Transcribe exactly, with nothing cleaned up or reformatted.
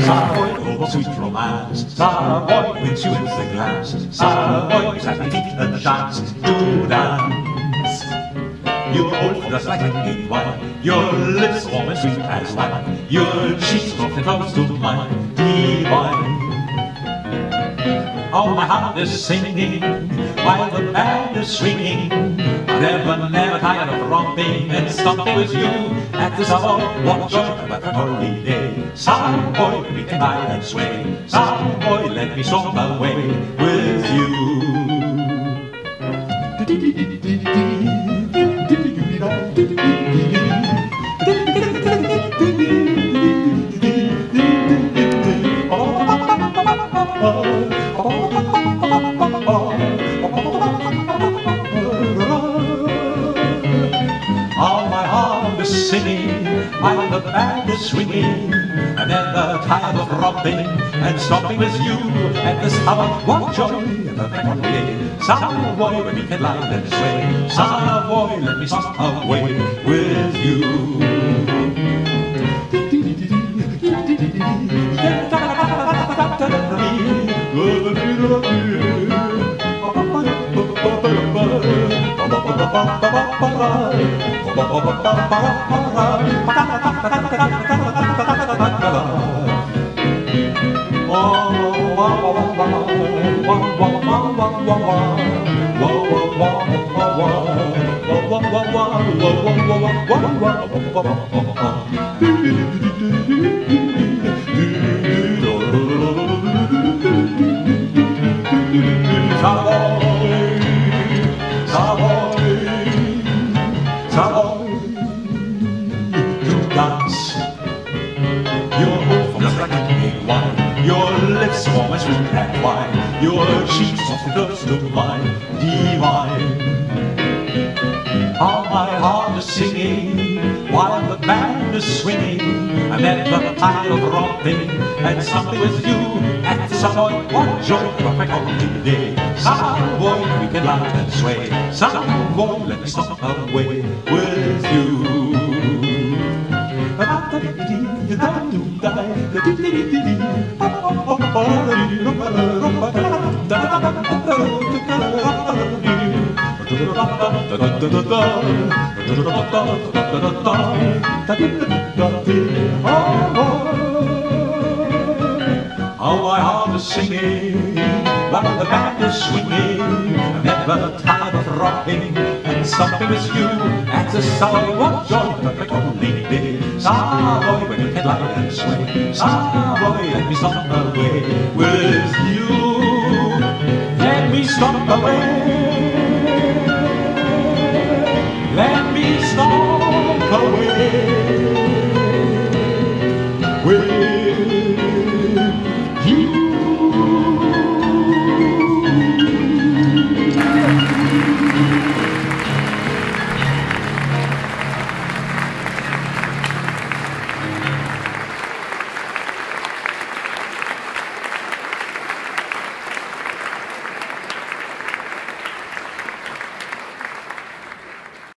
Savoy, all sweet romance, Savoy, wins you with the glance, Savoy's happy feet and chance to dance. You're old just like a big wine, your lips warm and sweet as wine, your cheeks soft and close to mine, divine. Oh, my heart is singing while the band is swinging. I'm never, never tired of romping and stomping with you at the Savoy. What joy about an holiday! Savoy, we can ride and sway. Savoy, let me storm away with you. Singing while the band is swinging, and then the time of romping and stomping with you at this hour. What joy in the back of the day! Savoy, when we can lie and sway. Savoy, let me start away with you. Savoy, Savoy, Savoy. Lips warm as sweet and wine, your cheeks soft and close to mine, divine. How my heart is singing while the band is swinging. I'm never tired of romping and something with you at the Savoy. What joy from my holiday day! Savoy, we can laugh and sway. Savoy, let me stop away with you. Oh, my heart is singing while the band is swinging. I'm never tired of rocking and something with you at the Savoy. What joy, perfect holiday! Savoy, when you can lie and sway. Savoy, let me stop away with you. Let me stop away. Let me stop away with you.